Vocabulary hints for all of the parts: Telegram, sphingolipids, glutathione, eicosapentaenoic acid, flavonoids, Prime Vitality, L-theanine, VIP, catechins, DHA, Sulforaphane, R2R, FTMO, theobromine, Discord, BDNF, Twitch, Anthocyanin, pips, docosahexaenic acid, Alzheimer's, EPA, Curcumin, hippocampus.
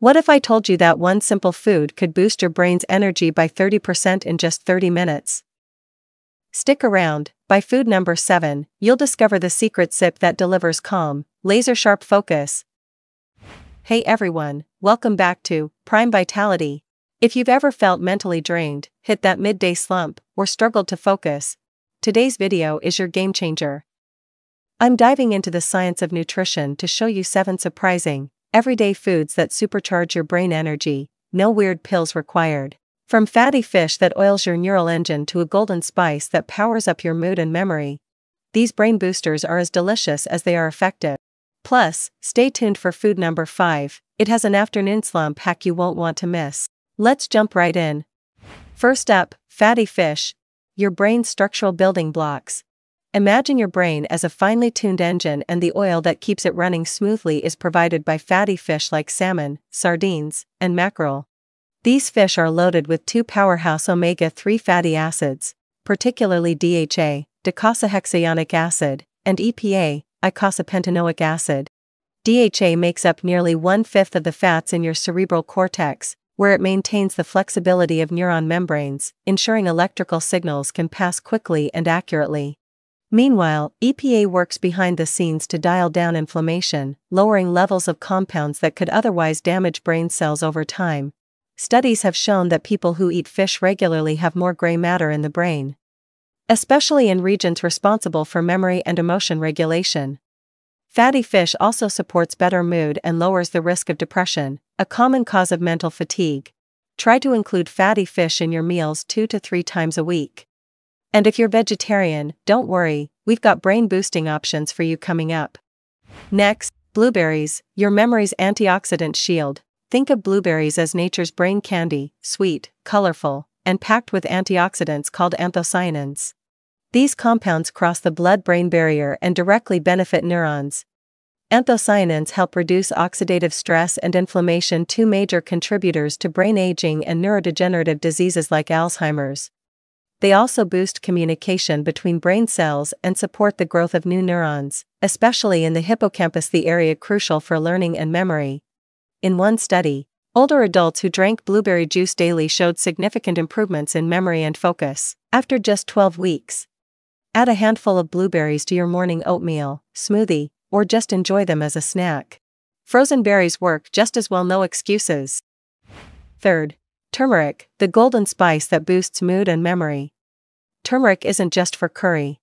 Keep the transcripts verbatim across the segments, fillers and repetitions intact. What if I told you that one simple food could boost your brain's energy by thirty percent in just thirty minutes? Stick around. By food number seven, you'll discover the secret sip that delivers calm, laser-sharp focus. Hey everyone, welcome back to Prime Vitality. If you've ever felt mentally drained, hit that midday slump, or struggled to focus, today's video is your game changer. I'm diving into the science of nutrition to show you seven surprising, everyday foods that supercharge your brain energy, no weird pills required. From fatty fish that oils your neural engine to a golden spice that powers up your mood and memory, these brain boosters are as delicious as they are effective. Plus, stay tuned for food number five, it has an afternoon slump hack you won't want to miss. Let's jump right in. First up, fatty fish, your brain's structural building blocks. Imagine your brain as a finely tuned engine, and the oil that keeps it running smoothly is provided by fatty fish like salmon, sardines, and mackerel. These fish are loaded with two powerhouse omega three fatty acids, particularly D H A, docosahexaenic acid, and E P A, eicosapentaenoic acid. D H A makes up nearly one-fifth of the fats in your cerebral cortex, where it maintains the flexibility of neuron membranes, ensuring electrical signals can pass quickly and accurately. Meanwhile, E P A works behind the scenes to dial down inflammation, lowering levels of compounds that could otherwise damage brain cells over time. Studies have shown that people who eat fish regularly have more gray matter in the brain, especially in regions responsible for memory and emotion regulation. Fatty fish also supports better mood and lowers the risk of depression, a common cause of mental fatigue. Try to include fatty fish in your meals two to three times a week. And if you're vegetarian, don't worry, we've got brain-boosting options for you coming up. Next, blueberries, your memory's antioxidant shield. Think of blueberries as nature's brain candy, sweet, colorful, and packed with antioxidants called anthocyanins. These compounds cross the blood-brain barrier and directly benefit neurons. Anthocyanins help reduce oxidative stress and inflammation, two major contributors to brain aging and neurodegenerative diseases like Alzheimer's. They also boost communication between brain cells and support the growth of new neurons, especially in the hippocampus, the area crucial for learning and memory. In one study, older adults who drank blueberry juice daily showed significant improvements in memory and focus after just twelve weeks. Add a handful of blueberries to your morning oatmeal, smoothie, or just enjoy them as a snack. Frozen berries work just as well, no excuses. Third, turmeric, the golden spice that boosts mood and memory. Turmeric isn't just for curry.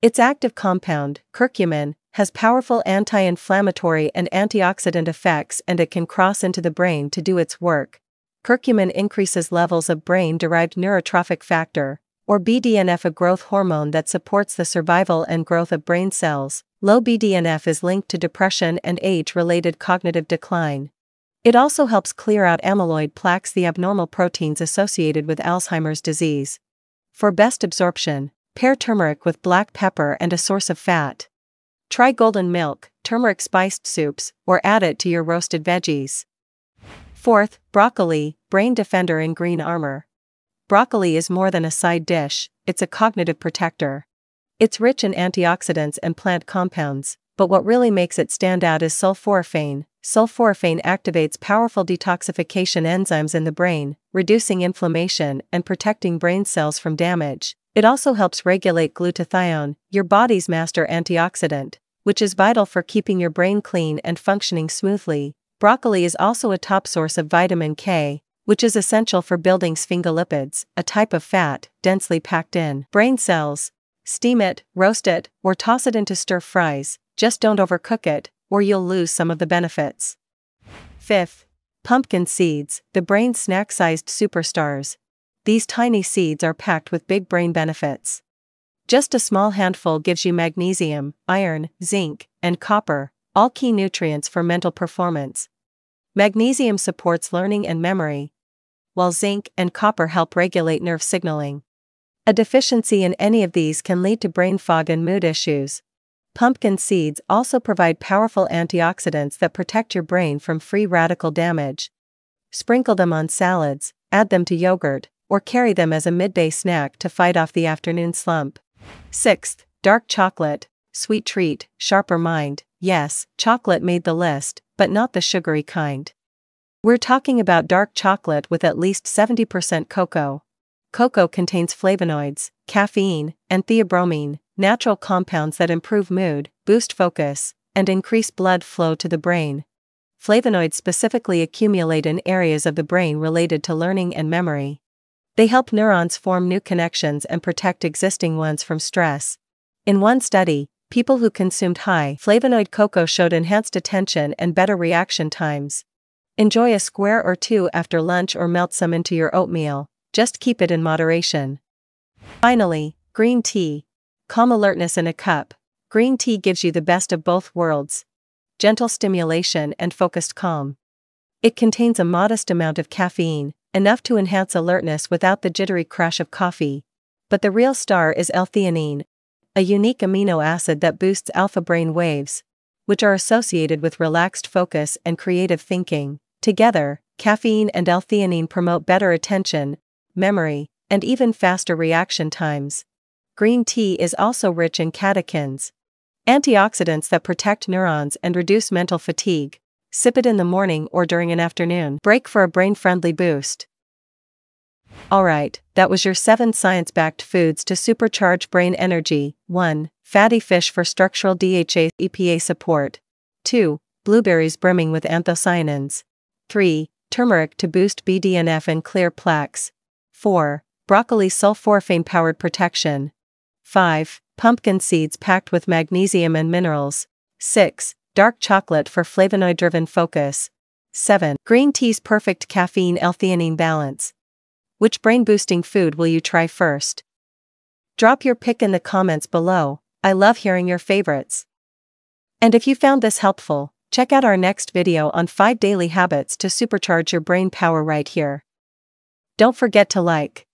Its active compound, curcumin, has powerful anti-inflammatory and antioxidant effects, and it can cross into the brain to do its work. Curcumin increases levels of brain-derived neurotrophic factor, or B D N F, a growth hormone that supports the survival and growth of brain cells. Low B D N F is linked to depression and age-related cognitive decline. It also helps clear out amyloid plaques, the abnormal proteins associated with Alzheimer's disease. For best absorption, pair turmeric with black pepper and a source of fat. Try golden milk, turmeric-spiced soups, or add it to your roasted veggies. Fourth, broccoli, brain defender in green armor. Broccoli is more than a side dish, it's a cognitive protector. It's rich in antioxidants and plant compounds, but what really makes it stand out is sulforaphane. Sulforaphane activates powerful detoxification enzymes in the brain, reducing inflammation and protecting brain cells from damage. It also helps regulate glutathione, your body's master antioxidant, which is vital for keeping your brain clean and functioning smoothly. Broccoli is also a top source of vitamin K, which is essential for building sphingolipids, a type of fat densely packed in brain cells. Steam it, roast it, or toss it into stir fries, just don't overcook it, or you'll lose some of the benefits. Fifth, pumpkin seeds, the brain's snack-sized superstars. These tiny seeds are packed with big brain benefits. Just a small handful gives you magnesium, iron, zinc, and copper, all key nutrients for mental performance. Magnesium supports learning and memory, while zinc and copper help regulate nerve signaling. A deficiency in any of these can lead to brain fog and mood issues. Pumpkin seeds also provide powerful antioxidants that protect your brain from free radical damage. Sprinkle them on salads, add them to yogurt, or carry them as a midday snack to fight off the afternoon slump. Sixth, dark chocolate, sweet treat, sharper mind. Yes, chocolate made the list, but not the sugary kind. We're talking about dark chocolate with at least seventy percent cocoa. Cocoa contains flavonoids, caffeine, and theobromine, natural compounds that improve mood, boost focus, and increase blood flow to the brain. Flavonoids specifically accumulate in areas of the brain related to learning and memory. They help neurons form new connections and protect existing ones from stress. In one study, people who consumed high flavonoid cocoa showed enhanced attention and better reaction times. Enjoy a square or two after lunch or melt some into your oatmeal, just keep it in moderation. Finally, green tea. Calm alertness in a cup. Green tea gives you the best of both worlds: gentle stimulation and focused calm. It contains a modest amount of caffeine, enough to enhance alertness without the jittery crash of coffee. But the real star is L-theanine, a unique amino acid that boosts alpha brain waves, which are associated with relaxed focus and creative thinking. Together, caffeine and L-theanine promote better attention, memory, and even faster reaction times. Green tea is also rich in catechins, antioxidants that protect neurons and reduce mental fatigue. Sip it in the morning or during an afternoon break for a brain-friendly boost. Alright, that was your seven science-backed foods to supercharge brain energy. one. Fatty fish for structural D H A E P A support. two. Blueberries brimming with anthocyanins. three. Turmeric to boost B D N F and clear plaques. four. Broccoli sulforaphane-powered protection. five. Pumpkin seeds packed with magnesium and minerals. six. Dark chocolate for flavonoid-driven focus. seven. Green tea's perfect caffeine L-theanine balance. Which brain-boosting food will you try first? Drop your pick in the comments below. I love hearing your favorites. And if you found this helpful, check out our next video on five daily habits to supercharge your brain power right here. Don't forget to like,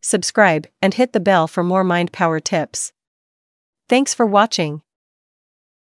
subscribe, and hit the bell for more mind power tips. Thanks for watching.